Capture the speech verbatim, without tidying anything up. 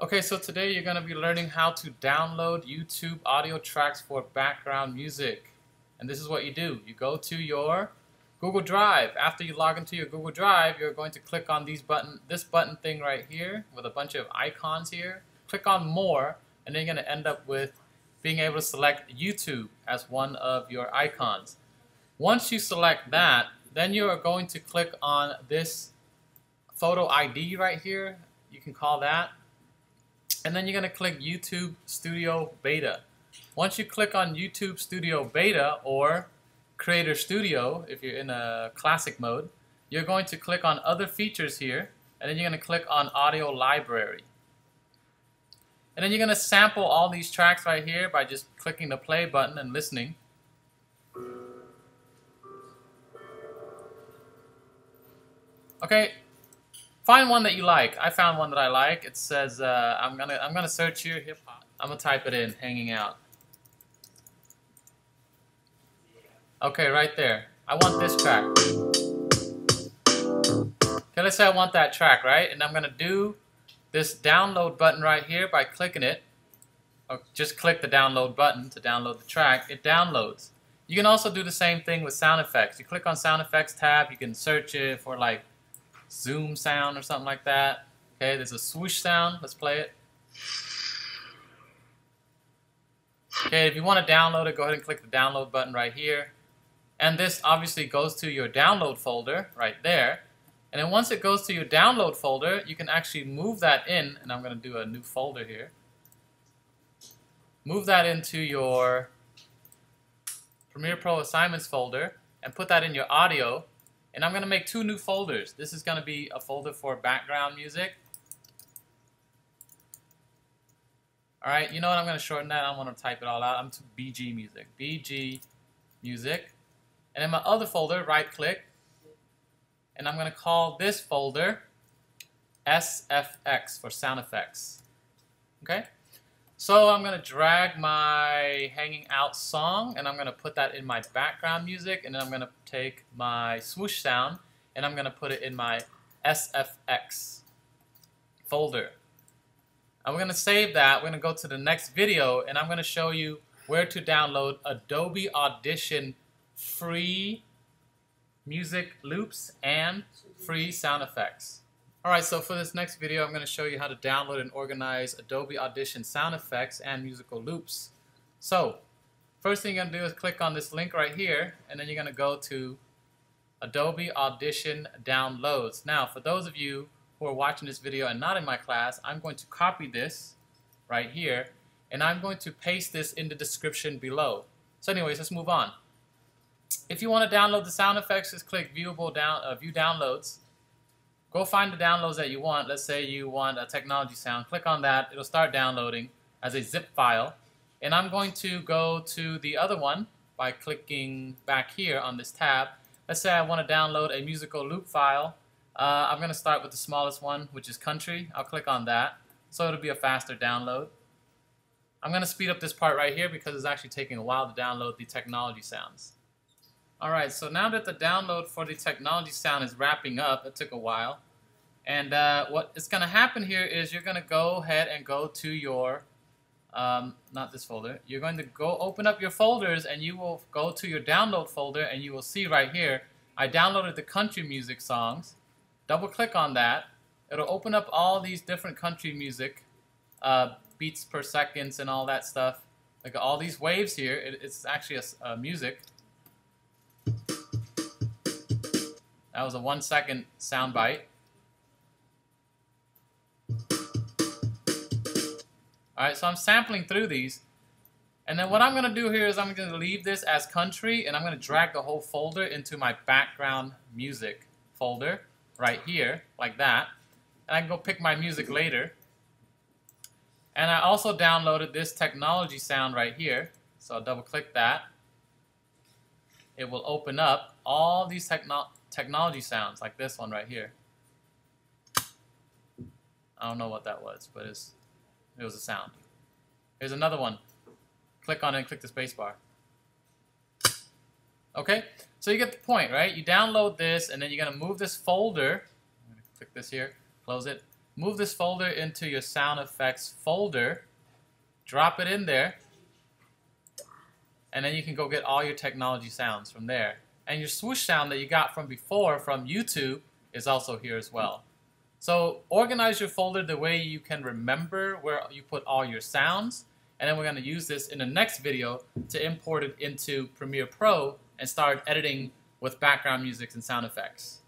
Okay, so today you're going to be learning how to download YouTube audio tracks for background music. And this is what you do. You go to your Google Drive. After you log into your Google Drive, you're going to click on these button, this button thing right here with a bunch of icons here. Click on More, and then you're going to end up with being able to select YouTube as one of your icons. Once you select that, then you are going to click on this photo I D right here. You can call that. And then you're going to click YouTube Studio Beta. Once you click on YouTube Studio Beta or Creator Studio, if you're in a classic mode, you're going to click on Other Features here, and then you're going to click on Audio Library. And then you're going to sample all these tracks right here by just clicking the play button and listening. Okay, find one that you like. I found one that I like. It says, uh, I'm gonna, I'm gonna search here, hip hop. I'm gonna type it in, hanging out. Okay, right there. I want this track. Okay, let's say I want that track, right? And I'm gonna do this download button right here by clicking it. Or just click the download button to download the track. It downloads. You can also do the same thing with sound effects. You click on sound effects tab, you can search it for like zoom sound or something like that. Okay, there's a swoosh sound. Let's play it. Okay, if you want to download it, go ahead and click the download button right here. And this obviously goes to your download folder right there. And then once it goes to your download folder, you can actually move that in, and I'm going to do a new folder here. Move that into your Premiere Pro assignments folder and put that in your audio. And I'm going to make two new folders. This is going to be a folder for background music. All right, you know what? I'm going to shorten that. I don't want to type it all out. I'm to B G music. B G music. And in my other folder, right click. And I'm going to call this folder S F X for sound effects. Okay? So I'm going to drag my hanging out song, and I'm going to put that in my background music, and then I'm going to take my swoosh sound, and I'm going to put it in my S F X folder. I'm going to save that. We're going to go to the next video, and I'm going to show you where to download Adobe Audition free music loops and free sound effects. Alright, so for this next video, I'm going to show you how to download and organize Adobe Audition sound effects and musical loops. So, first thing you're going to do is click on this link right here, and then you're going to go to Adobe Audition Downloads. Now, for those of you who are watching this video and not in my class, I'm going to copy this right here, and I'm going to paste this in the description below. So anyways, let's move on. If you want to download the sound effects, just click Viewable Down, uh, View Downloads. Go find the downloads that you want. Let's say you want a technology sound. Click on that. It'll start downloading as a zip file. And I'm going to go to the other one by clicking back here on this tab. Let's say I want to download a musical loop file. Uh, I'm going to start with the smallest one, which is country. I'll click on that. So it'll be a faster download. I'm going to speed up this part right here because it's actually taking a while to download the technology sounds. Alright, so now that the download for the technology sound is wrapping up, it took a while, and uh, what is going to happen here is you're going to go ahead and go to your, um, not this folder, you're going to go open up your folders, and you will go to your download folder, and you will see right here, I downloaded the country music songs. Double click on that, it'll open up all these different country music, uh, beats per seconds and all that stuff, like all these waves here, it, it's actually a, a music. That was a one second sound bite. Alright, so I'm sampling through these. And then what I'm going to do here is I'm going to leave this as country, and I'm going to drag the whole folder into my background music folder right here, like that. And I can go pick my music later. And I also downloaded this technology sound right here. So I'll double click that. It will open up all these technology technology sounds like this one right here. I don't know what that was, but it's, it was a sound. Here's another one. Click on it and click the space bar. Okay, so you get the point, right? You download this, and then you're going to move this folder. I'm going to click this here, close it. move this folder into your sound effects folder, drop it in there, and then you can go get all your technology sounds from there. And your swoosh sound that you got from before from YouTube is also here as well. So organize your folder the way you can remember where you put all your sounds, and then we're going to use this in the next video to import it into Premiere Pro and start editing with background music and sound effects.